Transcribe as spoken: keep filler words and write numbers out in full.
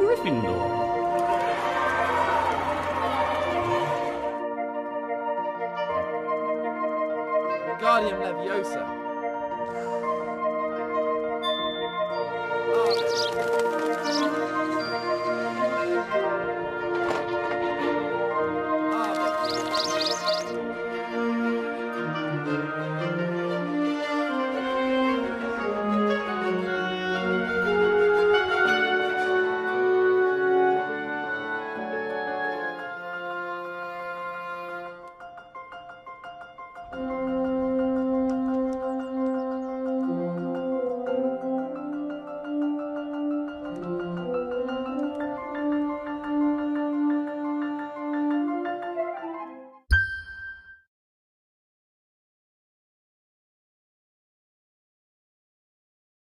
Gryffindor. Wingardium Leviosa.